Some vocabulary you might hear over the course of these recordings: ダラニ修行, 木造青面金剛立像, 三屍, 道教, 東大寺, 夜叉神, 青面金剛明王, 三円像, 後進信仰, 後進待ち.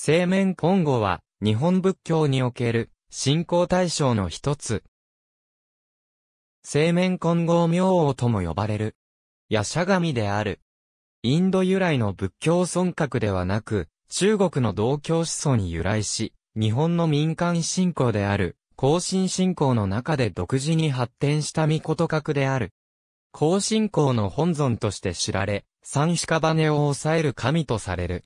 青面金剛は日本仏教における信仰対象の一つ。青面金剛明王とも呼ばれる。夜叉神である。インド由来の仏教尊格ではなく、中国の道教思想に由来し、日本の民間信仰である、後進信仰の中で独自に発展したみこと格である。後進信仰の本尊として知られ、三屍を抑える神とされる。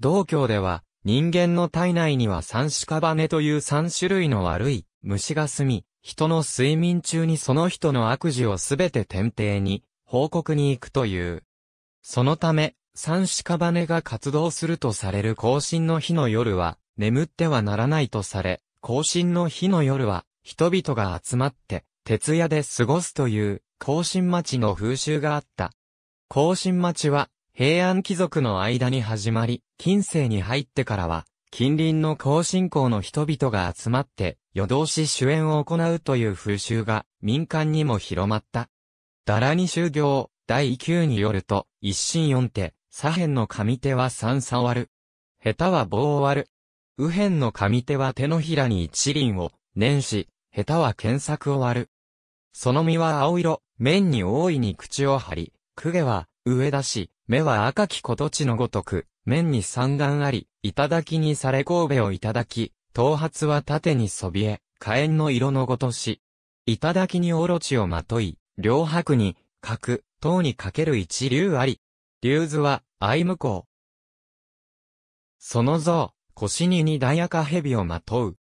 道教では、人間の体内には三屍という三種類の悪い虫が住み、人の睡眠中にその人の悪事をすべて天帝に報告に行くという。そのため、三屍が活動するとされる後進の日の夜は、眠ってはならないとされ、後進の日の夜は、人々が集まって、徹夜で過ごすという、後進待ちの風習があった。後進待ちは、平安貴族の間に始まり、近世に入ってからは、近隣の後進校の人々が集まって、夜通し酒宴を行うという風習が、民間にも広まった。ダラニ修行、第9によると、一心四手、左辺の上手は三叉割る。下手は棒を割る。右辺の上手は手のひらに一輪を、捻し、下手は剣柵を割る。その身は青色、面に大いに口を張り、公家は、上出し、目は赤きことちのごとく、面に三眼あり、頂きにされ神戸を頂き、頭髪は縦にそびえ、火炎の色のごとし。頂きに大地をまとい、両白に、角、頭にかける一竜あり。竜図は、相向こう。その像、腰に二大赤蛇をまとう。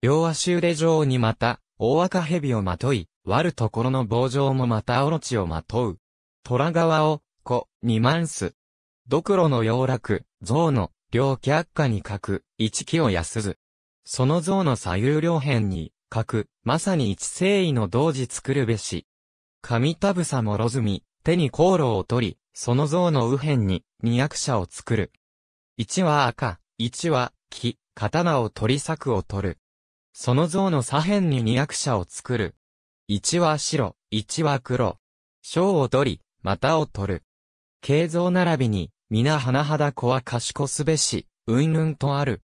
両足腕上にまた、大赤蛇をまとい、割るところの棒状もまた大地をまとう。虎側を、二万す。ドクロの要楽、象の、両脚下に角、一騎を安ず。その象の左右両辺に、角、まさに一聖意の同時作るべし。上田房もろずみ、手に香炉を取り、その象の右辺に、二役者を作る。一は赤、一は、木、刀を取り柵を取る。その象の左辺に二役者を作る。一は白、一は黒。章を取り、股を取る。形像並びに、皆甚だ子は賢すべし、云々とある。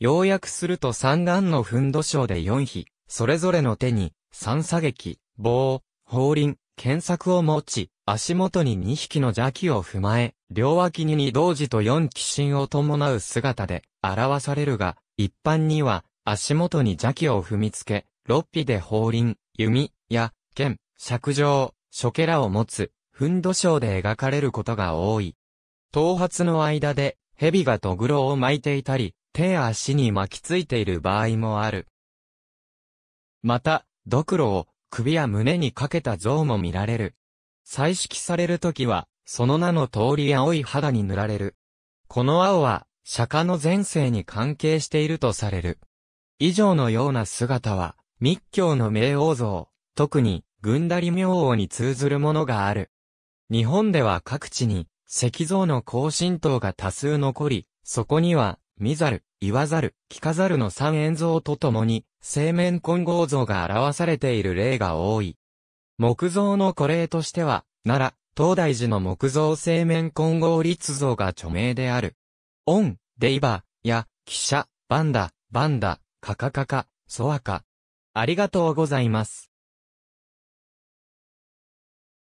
要約すると三眼のふんど章で四匹、それぞれの手に、三叉戟、棒、法輪、剣柵を持ち、足元に二匹の邪気を踏まえ、両脇に二童子と四鬼神を伴う姿で、表されるが、一般には、足元に邪気を踏みつけ、六匹で法輪、弓、矢、剣、尺杖、諸家らを持つ。ふんど章で描かれることが多い。頭髪の間で、蛇がとぐろを巻いていたり、手や足に巻きついている場合もある。また、ドクロを首や胸にかけた像も見られる。彩色されるときは、その名の通り青い肌に塗られる。この青は、釈迦の前世に関係しているとされる。以上のような姿は、密教の冥王像、特に、グンダリ明王に通ずるものがある。日本では各地に石像の後進塔が多数残り、そこには見ざる、言わざる、聞かざるの三円像とともに、青面金剛像が表されている例が多い。木造の古例としては、奈良、東大寺の木造青面金剛立像が著名である。オン、デイバー、や、汽車、バンダ、カカカカ、ソワカ。ありがとうございます。